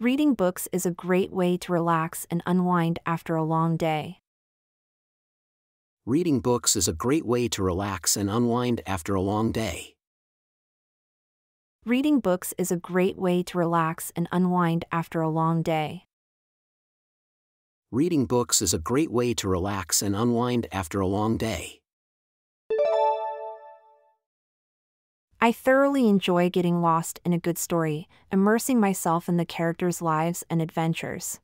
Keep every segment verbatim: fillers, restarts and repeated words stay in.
Reading books is a great way to relax and unwind after a long day. Reading books is a great way to relax and unwind after a long day. Reading books is a great way to relax and unwind after a long day. Reading books is a great way to relax and unwind after a long day. I thoroughly enjoy getting lost in a good story, immersing myself in the characters' lives and adventures.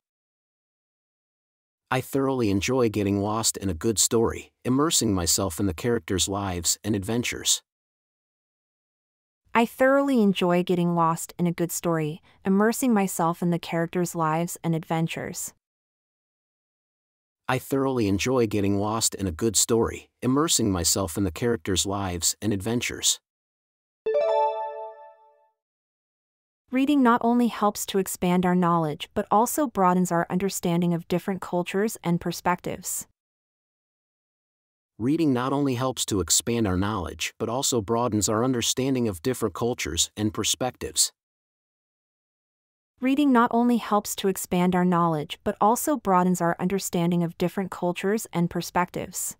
I thoroughly enjoy getting lost in a good story, immersing myself in the characters' lives and adventures. I thoroughly enjoy getting lost in a good story, immersing myself in the characters' lives and adventures. I thoroughly enjoy getting lost in a good story, immersing myself in the characters' lives and adventures. Reading not only helps to expand our knowledge but also broadens our understanding of different cultures and perspectives. Reading not only helps to expand our knowledge but also broadens our understanding of different cultures and perspectives. Reading not only helps to expand our knowledge but also broadens our understanding of different cultures and perspectives.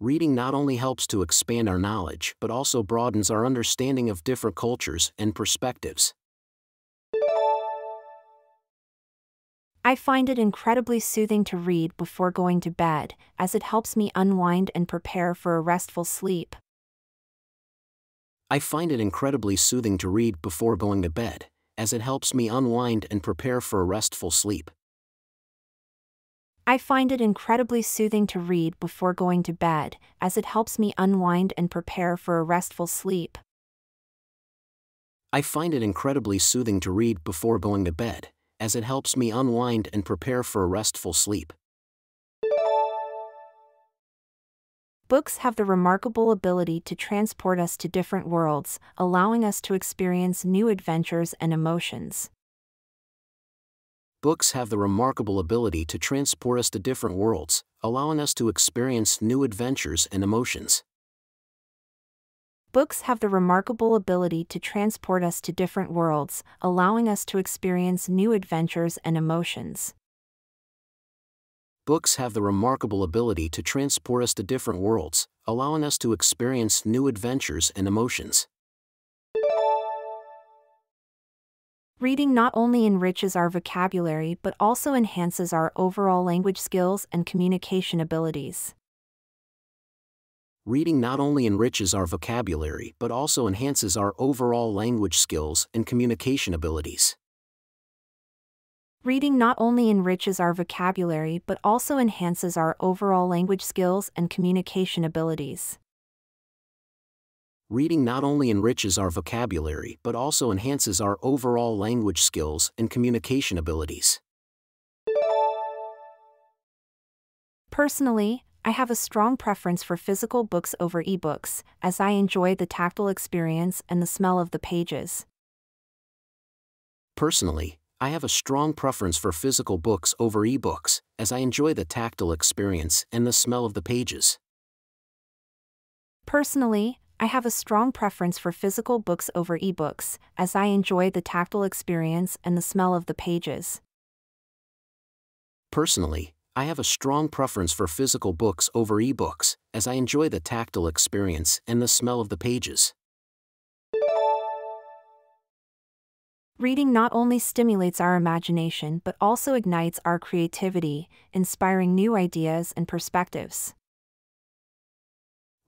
Reading not only helps to expand our knowledge but also broadens our understanding of different cultures and perspectives. I find it incredibly soothing to read before going to bed, as it helps me unwind and prepare for a restful sleep. I find it incredibly soothing to read before going to bed, as it helps me unwind and prepare for a restful sleep. I find it incredibly soothing to read before going to bed, as it helps me unwind and prepare for a restful sleep. I find it incredibly soothing to read before going to bed, as it helps me unwind and prepare for a restful sleep. Books have the remarkable ability to transport us to different worlds, allowing us to experience new adventures and emotions. Books have the remarkable ability to transport us to different worlds, allowing us to experience new adventures and emotions. Books have the remarkable ability to transport us to different worlds, allowing us to experience new adventures and emotions. Books have the remarkable ability to transport us to different worlds, allowing us to experience new adventures and emotions. Reading not only enriches our vocabulary but also enhances our overall language skills and communication abilities. Reading not only enriches our vocabulary but also enhances our overall language skills and communication abilities. Reading not only enriches our vocabulary but also enhances our overall language skills and communication abilities. Reading not only enriches our vocabulary but also enhances our overall language skills and communication abilities. Personally, I have a strong preference for physical books over ebooks, as I enjoy the tactile experience and the smell of the pages. Personally, I have a strong preference for physical books over ebooks, as I enjoy the tactile experience and the smell of the pages. Personally, I have a strong preference for physical books over ebooks, as I enjoy the tactile experience and the smell of the pages. Personally, I have a strong preference for physical books over ebooks, as I enjoy the tactile experience and the smell of the pages. Reading not only stimulates our imagination but also ignites our creativity, inspiring new ideas and perspectives.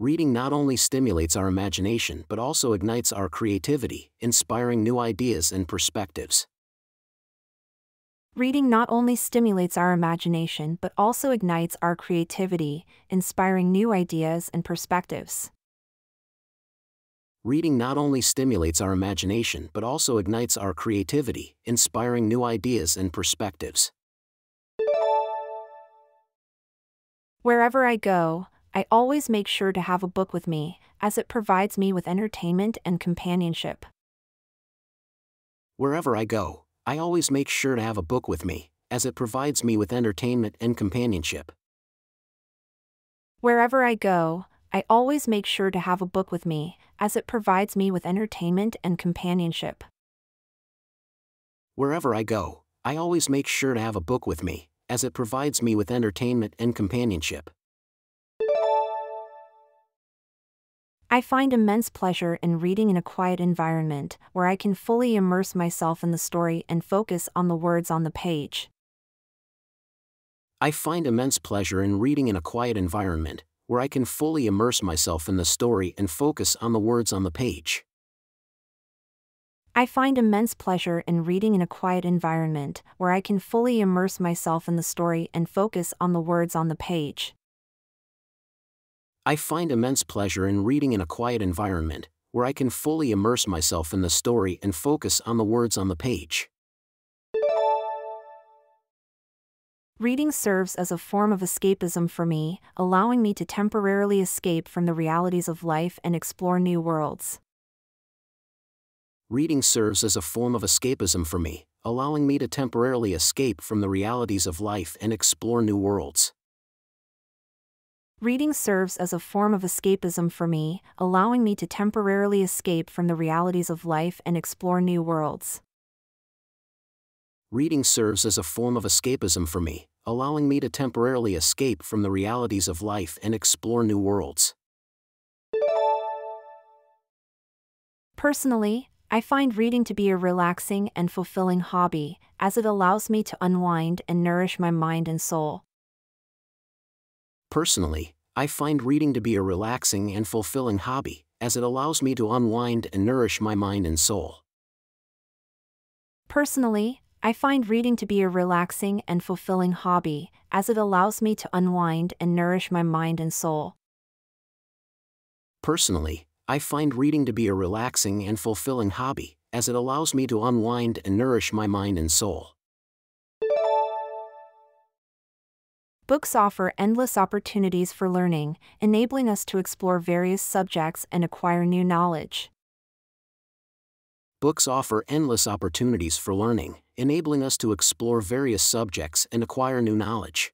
Reading not only stimulates our imagination but also ignites our creativity, inspiring new ideas and perspectives. Reading not only stimulates our imagination but also ignites our creativity, inspiring new ideas and perspectives. Reading not only stimulates our imagination but also ignites our creativity, inspiring new ideas and perspectives. Wherever I go, I always make sure to have a book with me, as it provides me with entertainment and companionship. Wherever I go, I always make sure to have a book with me, as it provides me with entertainment and companionship. Wherever I go, I always make sure to have a book with me, as it provides me with entertainment and companionship. Wherever I go, I always make sure to have a book with me, as it provides me with entertainment and companionship. I find immense pleasure in reading in a quiet environment where I can fully immerse myself in the story and focus on the words on the page. I find immense pleasure in reading in a quiet environment where I can fully immerse myself in the story and focus on the words on the page. I find immense pleasure in reading in a quiet environment where I can fully immerse myself in the story and focus on the words on the page. I find immense pleasure in reading in a quiet environment, where I can fully immerse myself in the story and focus on the words on the page. Reading serves as a form of escapism for me, allowing me to temporarily escape from the realities of life and explore new worlds. Reading serves as a form of escapism for me, allowing me to temporarily escape from the realities of life and explore new worlds. Reading serves as a form of escapism for me, allowing me to temporarily escape from the realities of life and explore new worlds. Reading serves as a form of escapism for me, allowing me to temporarily escape from the realities of life and explore new worlds. Personally, I find reading to be a relaxing and fulfilling hobby, as it allows me to unwind and nourish my mind and soul. Personally, I find reading to be a relaxing and fulfilling hobby, as it allows me to unwind and nourish my mind and soul. Personally, I find reading to be a relaxing and fulfilling hobby, as it allows me to unwind and nourish my mind and soul. Personally, I find reading to be a relaxing and fulfilling hobby, as it allows me to unwind and nourish my mind and soul. Books offer endless opportunities for learning, enabling us to explore various subjects and acquire new knowledge. Books offer endless opportunities for learning, enabling us to explore various subjects and acquire new knowledge.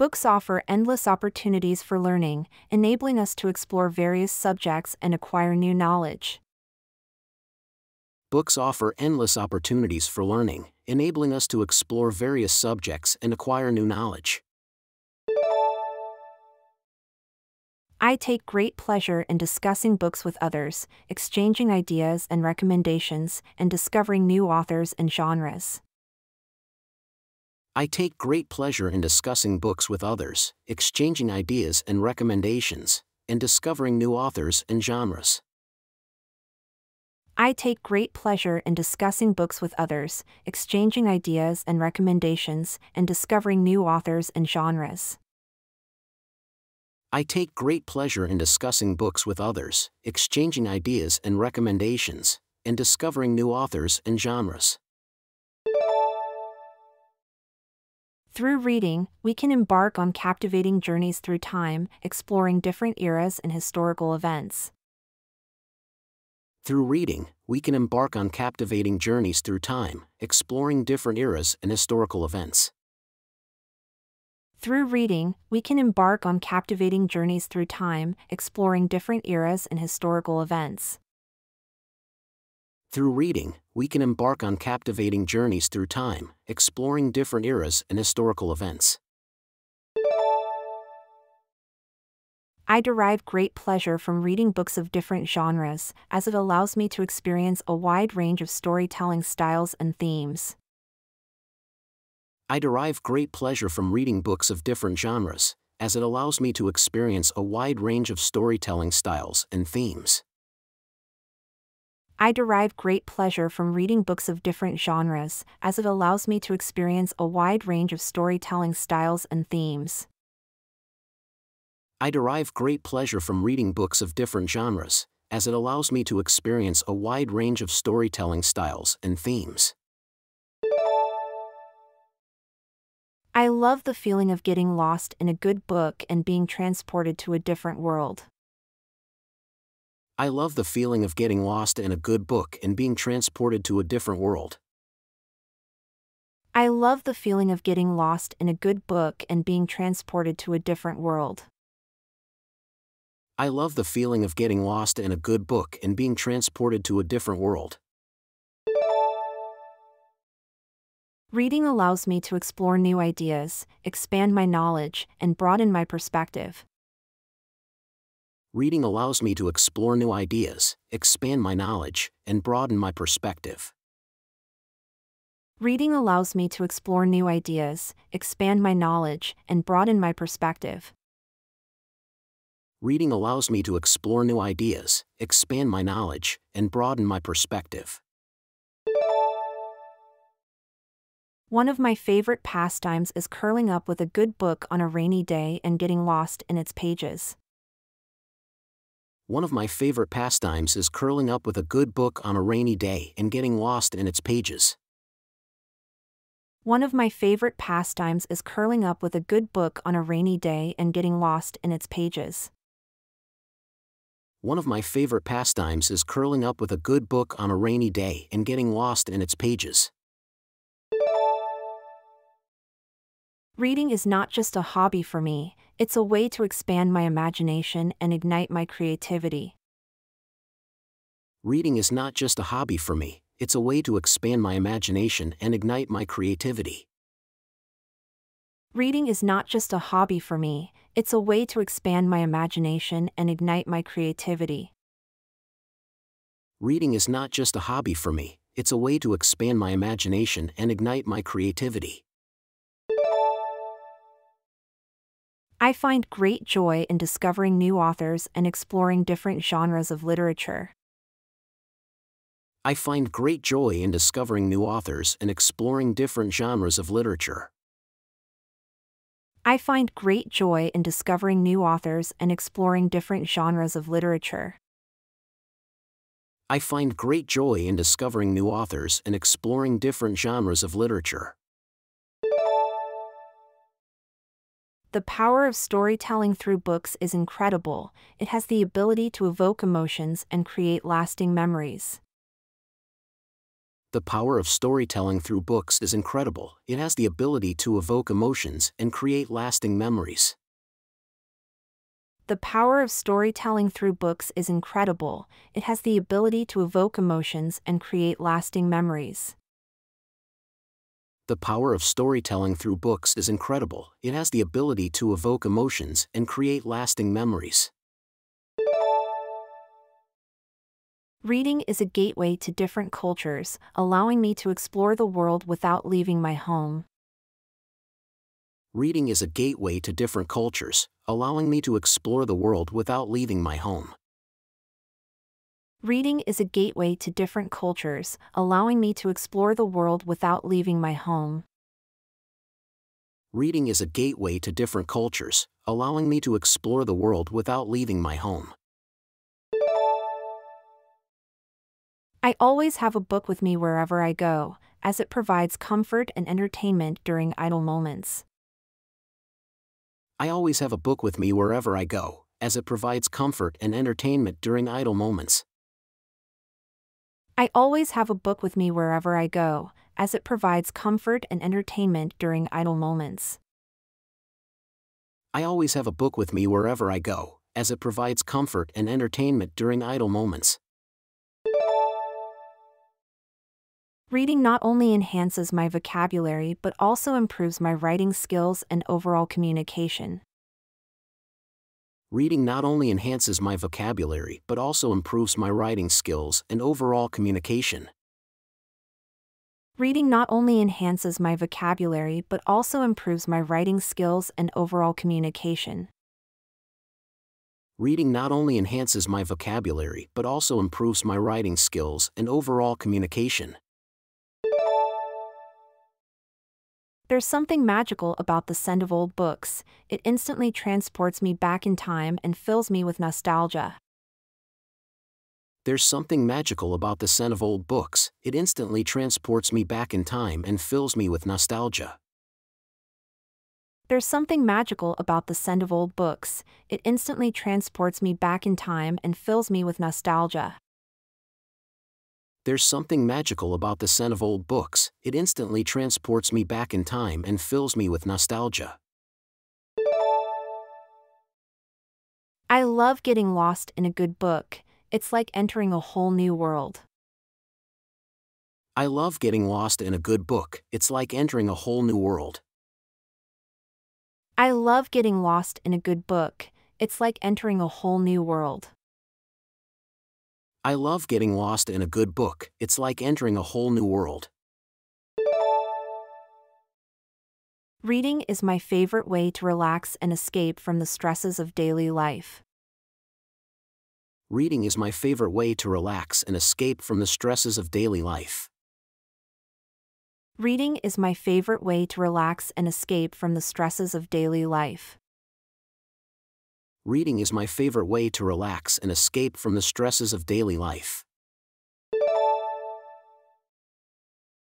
Books offer endless opportunities for learning, enabling us to explore various subjects and acquire new knowledge. Books offer endless opportunities for learning, enabling us to explore various subjects and acquire new knowledge. I take great pleasure in discussing books with others, exchanging ideas and recommendations, and discovering new authors and genres. I take great pleasure in discussing books with others, exchanging ideas and recommendations, and discovering new authors and genres. I take great pleasure in discussing books with others, exchanging ideas and recommendations, and discovering new authors and genres. I take great pleasure in discussing books with others, exchanging ideas and recommendations, and discovering new authors and genres. Through reading, we can embark on captivating journeys through time, exploring different eras and historical events. Through reading, we can embark on captivating journeys through time, exploring different eras and historical events. Through reading, we can embark on captivating journeys through time, exploring different eras and historical events. Through reading, we can embark on captivating journeys through time, exploring different eras and historical events. I derive great pleasure from reading books of different genres, as it allows me to experience a wide range of storytelling styles and themes. I derive great pleasure from reading books of different genres, as it allows me to experience a wide range of storytelling styles and themes. I derive great pleasure from reading books of different genres, as it allows me to experience a wide range of storytelling styles and themes. I derive great pleasure from reading books of different genres, as it allows me to experience a wide range of storytelling styles and themes. I love the feeling of getting lost in a good book and being transported to a different world. I love the feeling of getting lost in a good book and being transported to a different world. I love the feeling of getting lost in a good book and being transported to a different world. I love the feeling of getting lost in a good book and being transported to a different world. Reading allows me to explore new ideas, expand my knowledge, and broaden my perspective. Reading allows me to explore new ideas, expand my knowledge, and broaden my perspective. Reading allows me to explore new ideas, expand my knowledge, and broaden my perspective. Reading allows me to explore new ideas, expand my knowledge, and broaden my perspective. One of my favorite pastimes is curling up with a good book on a rainy day and getting lost in its pages. One of my favorite pastimes is curling up with a good book on a rainy day and getting lost in its pages. One of my favorite pastimes is curling up with a good book on a rainy day and getting lost in its pages. One of my favorite pastimes is curling up with a good book on a rainy day and getting lost in its pages. Reading is not just a hobby for me, it's a way to expand my imagination and ignite my creativity. Reading is not just a hobby for me, it's a way to expand my imagination and ignite my creativity. Reading is not just a hobby for me, it's a way to expand my imagination and ignite my creativity. Reading is not just a hobby for me, it's a way to expand my imagination and ignite my creativity. I find great joy in discovering new authors and exploring different genres of literature. I find great joy in discovering new authors and exploring different genres of literature. I find great joy in discovering new authors and exploring different genres of literature. I find great joy in discovering new authors and exploring different genres of literature. The power of storytelling through books is incredible. It has the ability to evoke emotions and create lasting memories. The power of storytelling through books is incredible. It has the ability to evoke emotions and create lasting memories. The power of storytelling through books is incredible. It has the ability to evoke emotions and create lasting memories. The power of storytelling through books is incredible. It has the ability to evoke emotions and create lasting memories. Reading is a gateway to different cultures, allowing me to explore the world without leaving my home. Reading is a gateway to different cultures, allowing me to explore the world without leaving my home. Reading is a gateway to different cultures, allowing me to explore the world without leaving my home. Reading is a gateway to different cultures, allowing me to explore the world without leaving my home. I always have a book with me wherever I go, as it provides comfort and entertainment during idle moments. I always have a book with me wherever I go, as it provides comfort and entertainment during idle moments. I always have a book with me wherever I go, as it provides comfort and entertainment during idle moments. I always have a book with me wherever I go, as it provides comfort and entertainment during idle moments. Reading not only enhances my vocabulary but also improves my writing skills and overall communication. Reading not only enhances my vocabulary but also improves my writing skills and overall communication. Reading not only enhances my vocabulary but also improves my writing skills and overall communication. Reading not only enhances my vocabulary but also improves my writing skills and overall communication. There's something magical about the scent of old books. It instantly transports me back in time and fills me with nostalgia. There's something magical about the scent of old books. It instantly transports me back in time and fills me with nostalgia. There's something magical about the scent of old books. It instantly transports me back in time and fills me with nostalgia. There's something magical about the scent of old books. It instantly transports me back in time and fills me with nostalgia. I love getting lost in a good book. It's like entering a whole new world. I love getting lost in a good book. It's like entering a whole new world. I love getting lost in a good book. It's like entering a whole new world. I love getting lost in a good book. It's like entering a whole new world. Reading is my favorite way to relax and escape from the stresses of daily life. Reading is my favorite way to relax and escape from the stresses of daily life. Reading is my favorite way to relax and escape from the stresses of daily life. Reading is my favorite way to relax and escape from the stresses of daily life.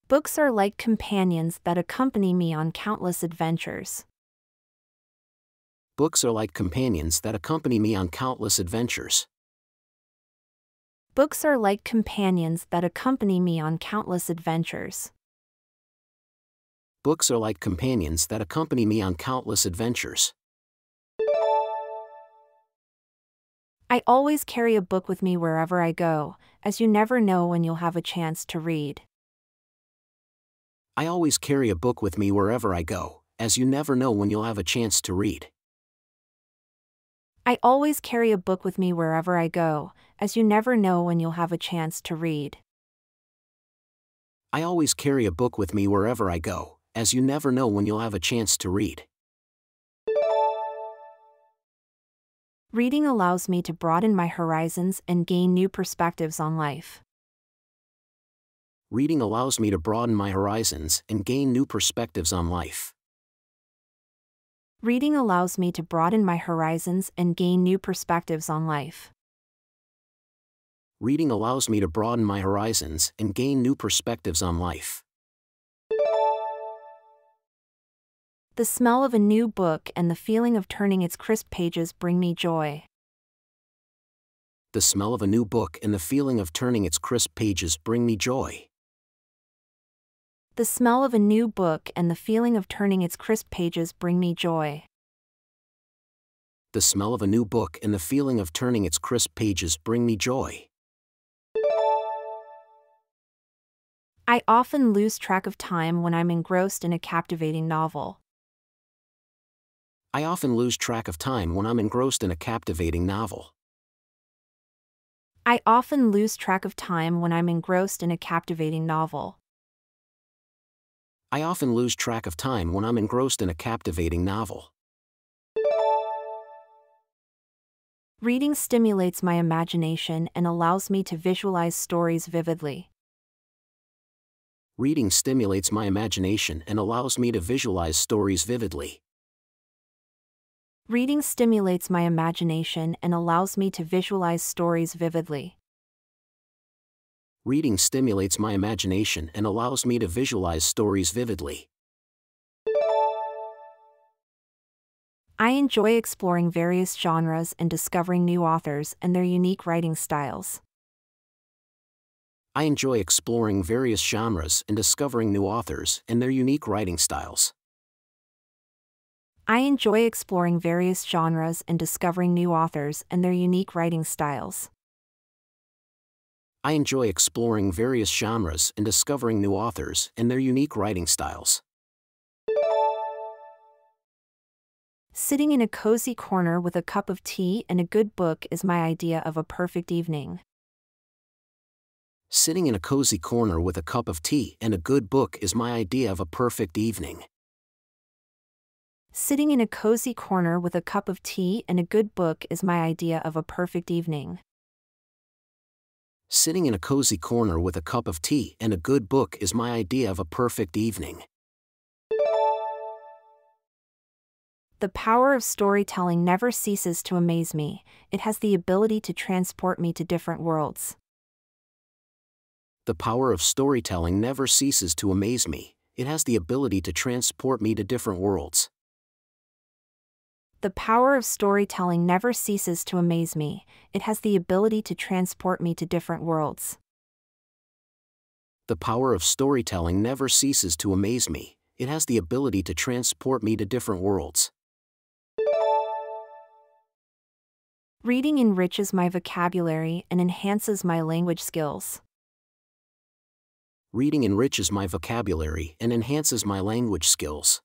Books are like companions that accompany me on countless adventures. Books are like companions that accompany me on countless adventures. Books are like companions that accompany me on countless adventures. Books are like companions that accompany me on countless adventures. I always carry a book with me wherever I go, as you never know when you'll have a chance to read. I always carry a book with me wherever I go, as you never know when you'll have a chance to read. I always carry a book with me wherever I go, as you never know when you'll have a chance to read. I always carry a book with me wherever I go, as you never know when you'll have a chance to read. Reading allows me to broaden my horizons and gain new perspectives on life. Reading allows me to broaden my horizons and gain new perspectives on life. Reading allows me to broaden my horizons and gain new perspectives on life. Reading allows me to broaden my horizons and gain new perspectives on life. The smell of a new book and the feeling of turning its crisp pages bring me joy. The smell of a new book and the feeling of turning its crisp pages bring me joy. The smell of a new book and the feeling of turning its crisp pages bring me joy. The smell of a new book and the feeling of turning its crisp pages bring me joy. I often lose track of time when I'm engrossed in a captivating novel. I often lose track of time when I'm engrossed in a captivating novel. I often lose track of time when I'm engrossed in a captivating novel. I often lose track of time when I'm engrossed in a captivating novel. Reading stimulates my imagination and allows me to visualize stories vividly. Reading stimulates my imagination and allows me to visualize stories vividly. Reading stimulates my imagination and allows me to visualize stories vividly. Reading stimulates my imagination and allows me to visualize stories vividly. I enjoy exploring various genres and discovering new authors and their unique writing styles. I enjoy exploring various genres and discovering new authors and their unique writing styles. I enjoy exploring various genres and discovering new authors and their unique writing styles. I enjoy exploring various genres and discovering new authors and their unique writing styles. Sitting in a cozy corner with a cup of tea and a good book is my idea of a perfect evening. Sitting in a cozy corner with a cup of tea and a good book is my idea of a perfect evening. Sitting in a cozy corner with a cup of tea and a good book is my idea of a perfect evening. Sitting in a cozy corner with a cup of tea and a good book is my idea of a perfect evening. The power of storytelling never ceases to amaze me. It has the ability to transport me to different worlds. The power of storytelling never ceases to amaze me. It has the ability to transport me to different worlds. The power of storytelling never ceases to amaze me. It has the ability to transport me to different worlds. The power of storytelling never ceases to amaze me. It has the ability to transport me to different worlds. Reading enriches my vocabulary and enhances my language skills. Reading enriches my vocabulary and enhances my language skills.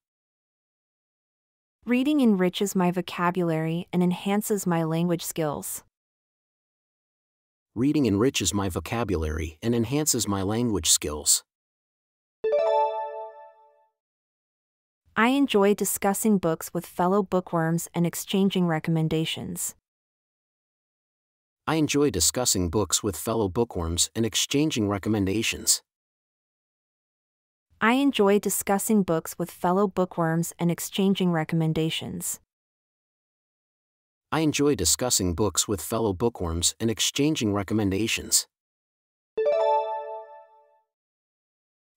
Reading enriches my vocabulary and enhances my language skills. Reading enriches my vocabulary and enhances my language skills. I enjoy discussing books with fellow bookworms and exchanging recommendations. I enjoy discussing books with fellow bookworms and exchanging recommendations. I enjoy discussing books with fellow bookworms and exchanging recommendations. I enjoy discussing books with fellow bookworms and exchanging recommendations.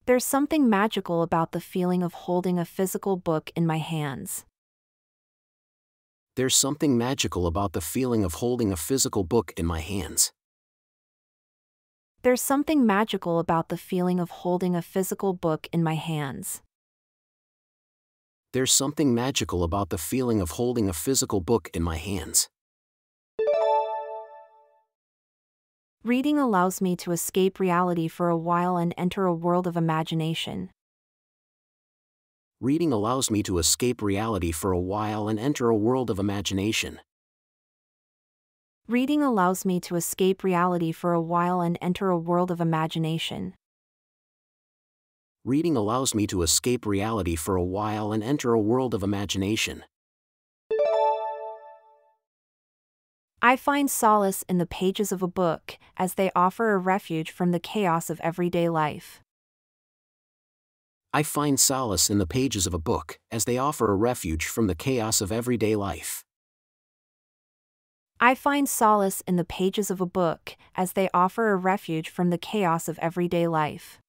There's something magical about the feeling of holding a physical book in my hands. There's something magical about the feeling of holding a physical book in my hands. There's something magical about the feeling of holding a physical book in my hands. There's something magical about the feeling of holding a physical book in my hands. Reading allows me to escape reality for a while and enter a world of imagination. Reading allows me to escape reality for a while and enter a world of imagination. Reading allows me to escape reality for a while and enter a world of imagination. Reading allows me to escape reality for a while and enter a world of imagination. I find solace in the pages of a book, as they offer a refuge from the chaos of everyday life. I find solace in the pages of a book, as they offer a refuge from the chaos of everyday life. I find solace in the pages of a book, as they offer a refuge from the chaos of everyday life.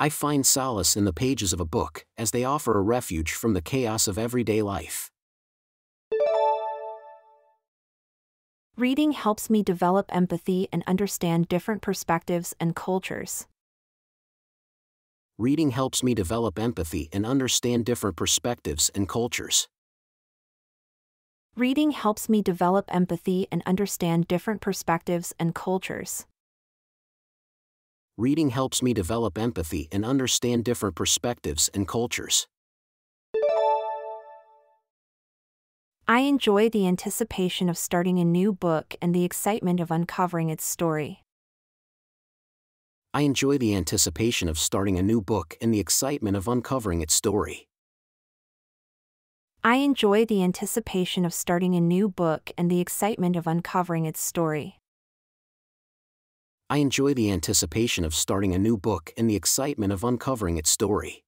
I find solace in the pages of a book, as they offer a refuge from the chaos of everyday life. Reading helps me develop empathy and understand different perspectives and cultures. Reading helps me develop empathy and understand different perspectives and cultures. Reading helps me develop empathy and understand different perspectives and cultures. Reading helps me develop empathy and understand different perspectives and cultures. I enjoy the anticipation of starting a new book and the excitement of uncovering its story. I enjoy the anticipation of starting a new book and the excitement of uncovering its story. I enjoy the anticipation of starting a new book and the excitement of uncovering its story. I enjoy the anticipation of starting a new book and the excitement of uncovering its story.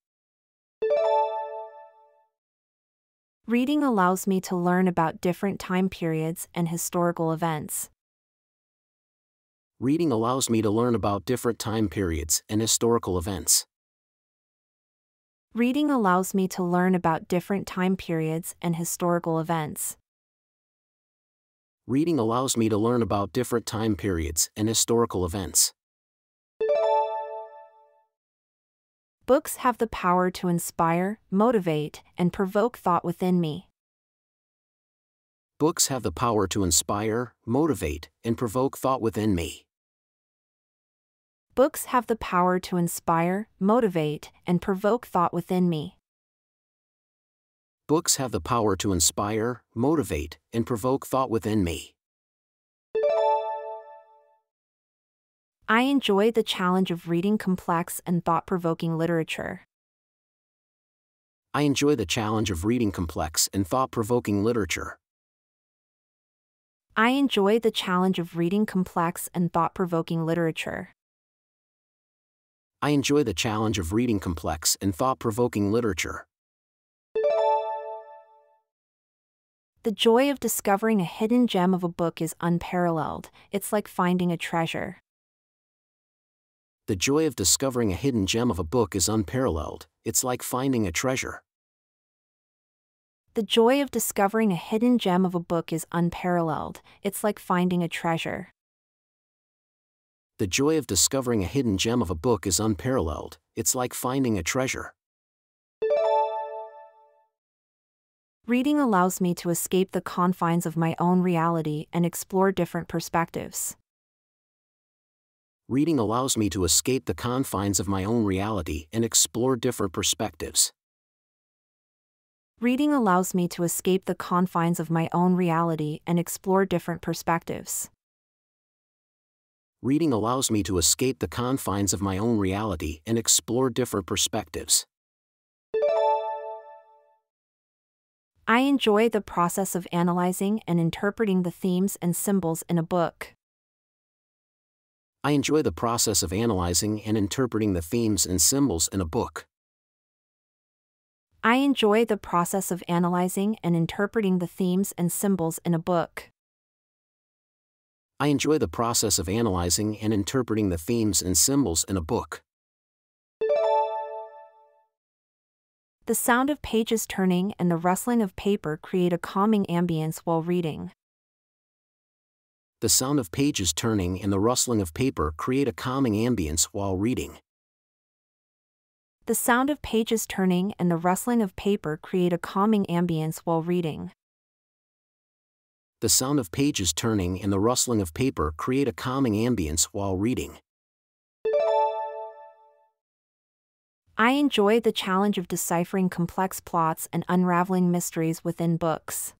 Reading allows me to learn about different time periods and historical events. Reading allows me to learn about different time periods and historical events. Reading allows me to learn about different time periods and historical events. Reading allows me to learn about different time periods and historical events. Books have the power to inspire, motivate, and provoke thought within me. Books have the power to inspire, motivate, and provoke thought within me. Books have the power to inspire, motivate, and provoke thought within me. Books have the power to inspire, motivate, and provoke thought within me. I enjoy the challenge of reading complex and thought-provoking literature. I enjoy the challenge of reading complex and thought-provoking literature. I enjoy the challenge of reading complex and thought-provoking literature. I enjoy the challenge of reading complex and thought-provoking literature. The joy of discovering a hidden gem of a book is unparalleled. It's like finding a treasure. The joy of discovering a hidden gem of a book is unparalleled. It's like finding a treasure. The joy of discovering a hidden gem of a book is unparalleled. It's like finding a treasure. The joy of discovering a hidden gem of a book is unparalleled. It's like finding a treasure. Reading allows me to escape the confines of my own reality and explore different perspectives. reading allows me to escape the confines of my own reality and explore different perspectives. Reading allows me to escape the confines of my own reality and explore different perspectives. Reading allows me to escape the confines of my own reality and explore different perspectives. I enjoy the process of analyzing and interpreting the themes and symbols in a book. I enjoy the process of analyzing and interpreting the themes and symbols in a book. I enjoy the process of analyzing and interpreting the themes and symbols in a book. I enjoy the process of analyzing and interpreting the themes and symbols in a book. The sound of pages turning and the rustling of paper create a calming ambience while reading. The sound of pages turning and the rustling of paper create a calming ambience while reading. The sound of pages turning and the rustling of paper create a calming ambience while reading. The sound of pages turning and the rustling of paper create a calming ambience while reading. I enjoy the challenge of deciphering complex plots and unraveling mysteries within books.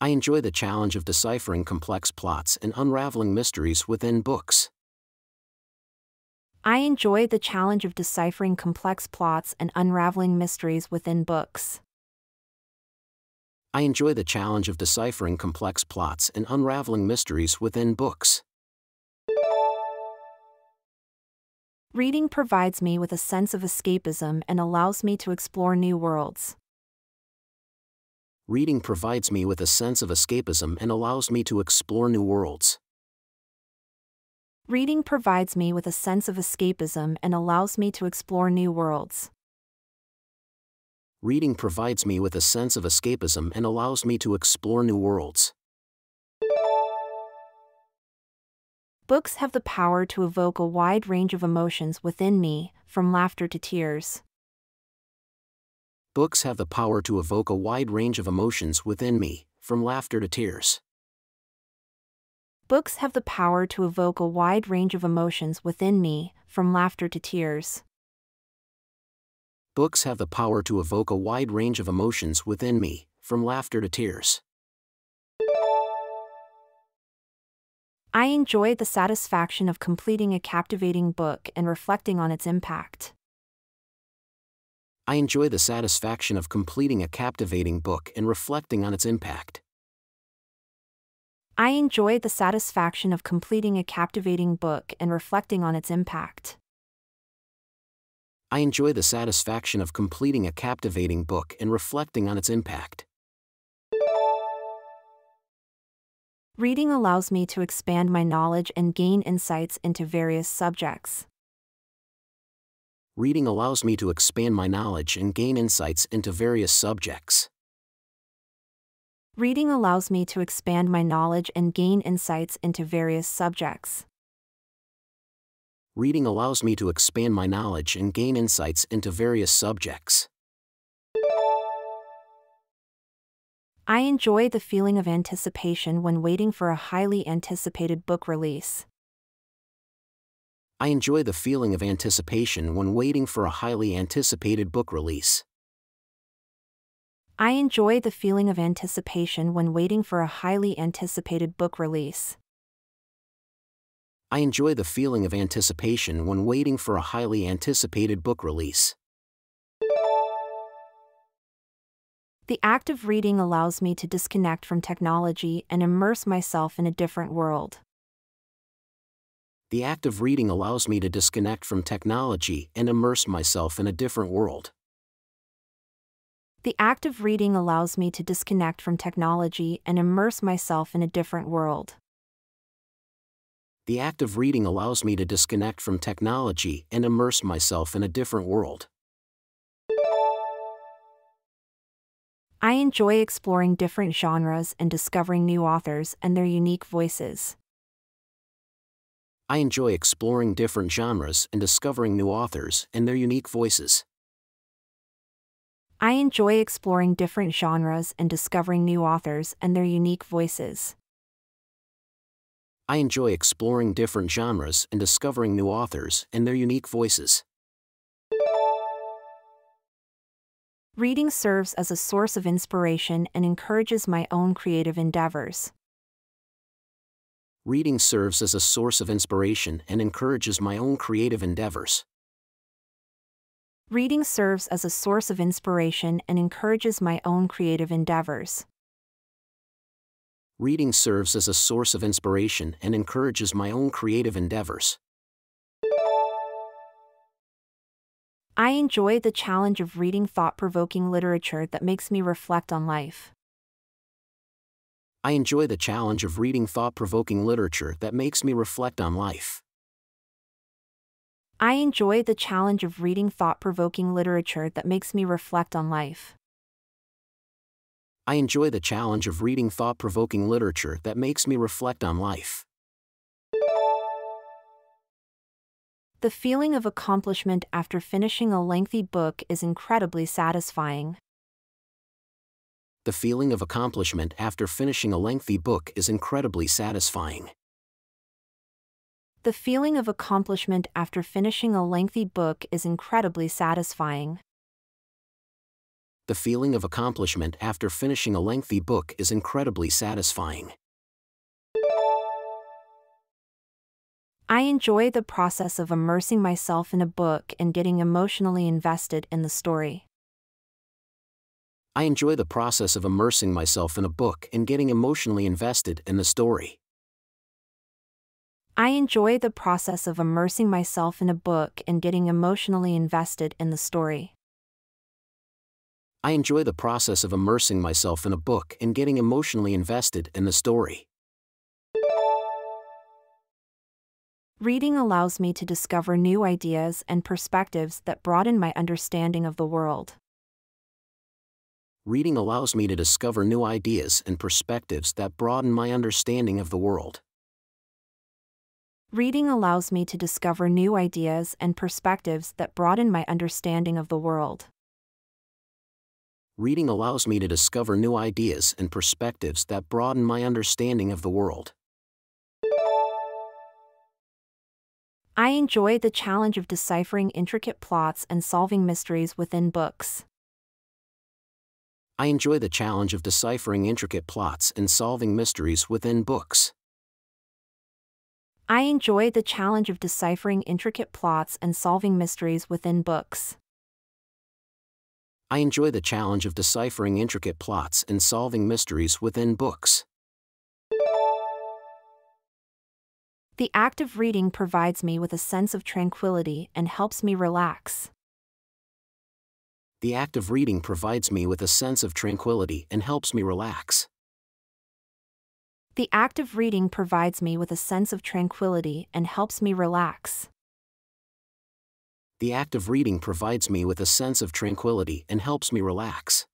I enjoy the challenge of deciphering complex plots and unraveling mysteries within books. I enjoy the challenge of deciphering complex plots and unraveling mysteries within books. I enjoy the challenge of deciphering complex plots and unraveling mysteries within books. Reading provides me with a sense of escapism and allows me to explore new worlds. Reading provides me with a sense of escapism and allows me to explore new worlds. Reading provides me with a sense of escapism and allows me to explore new worlds. Reading provides me with a sense of escapism and allows me to explore new worlds. Books have the power to evoke a wide range of emotions within me, from laughter to tears. Books have the power to evoke a wide range of emotions within me, from laughter to tears. Books have the power to evoke a wide range of emotions within me, from laughter to tears. Books have the power to evoke a wide range of emotions within me, from laughter to tears. I enjoy the satisfaction of completing a captivating book and reflecting on its impact. I enjoy the satisfaction of completing a captivating book and reflecting on its impact. I enjoy the satisfaction of completing a captivating book and reflecting on its impact. I enjoy the satisfaction of completing a captivating book and reflecting on its impact. Reading allows me to expand my knowledge and gain insights into various subjects. Reading allows me to expand my knowledge and gain insights into various subjects. Reading allows me to expand my knowledge and gain insights into various subjects. Reading allows me to expand my knowledge and gain insights into various subjects. I enjoy the feeling of anticipation when waiting for a highly anticipated book release. I enjoy the feeling of anticipation when waiting for a highly anticipated book release. I enjoy the feeling of anticipation when waiting for a highly anticipated book release. I enjoy the feeling of anticipation when waiting for a highly anticipated book release. The act of reading allows me to disconnect from technology and immerse myself in a different world. The act of reading allows me to disconnect from technology and immerse myself in a different world. The act of reading allows me to disconnect from technology and immerse myself in a different world. The act of reading allows me to disconnect from technology and immerse myself in a different world. I enjoy exploring different genres and discovering new authors and their unique voices. I enjoy exploring different genres and discovering new authors and their unique voices. I enjoy exploring different genres and discovering new authors and their unique voices. I enjoy exploring different genres and discovering new authors and their unique voices. Reading serves as a source of inspiration and encourages my own creative endeavors. Reading serves as a source of inspiration and encourages my own creative endeavors. Reading serves as a source of inspiration and encourages my own creative endeavors. Reading serves as a source of inspiration and encourages my own creative endeavors. I enjoy the challenge of reading thought-provoking literature that makes me reflect on life. I enjoy the challenge of reading thought-provoking literature that makes me reflect on life. I enjoy the challenge of reading thought-provoking literature that makes me reflect on life. I enjoy the challenge of reading thought-provoking literature that makes me reflect on life. The feeling of accomplishment after finishing a lengthy book is incredibly satisfying. The feeling of accomplishment after finishing a lengthy book is incredibly satisfying. The feeling of accomplishment after finishing a lengthy book is incredibly satisfying. The feeling of accomplishment after finishing a lengthy book is incredibly satisfying. I enjoy the process of immersing myself in a book and getting emotionally invested in the story. I enjoy the process of immersing myself in a book and getting emotionally invested in the story. I enjoy the process of immersing myself in a book and getting emotionally invested in the story. I enjoy the process of immersing myself in a book and getting emotionally invested in the story. Reading allows me to discover new ideas and perspectives that broaden my understanding of the world. Reading allows me to discover new ideas and perspectives that broaden my understanding of the world. Reading allows me to discover new ideas and perspectives that broaden my understanding of the world. Reading allows me to discover new ideas and perspectives that broaden my understanding of the world. I enjoy the challenge of deciphering intricate plots and solving mysteries within books. I enjoy the challenge of deciphering intricate plots and solving mysteries within books. I enjoy the challenge of deciphering intricate plots and solving mysteries within books. I enjoy the challenge of deciphering intricate plots and solving mysteries within books. The act of reading provides me with a sense of tranquility and helps me relax. The act of reading provides me with a sense of tranquility and helps me relax. The act of reading provides me with a sense of tranquility and helps me relax. The act of reading provides me with a sense of tranquility and helps me relax.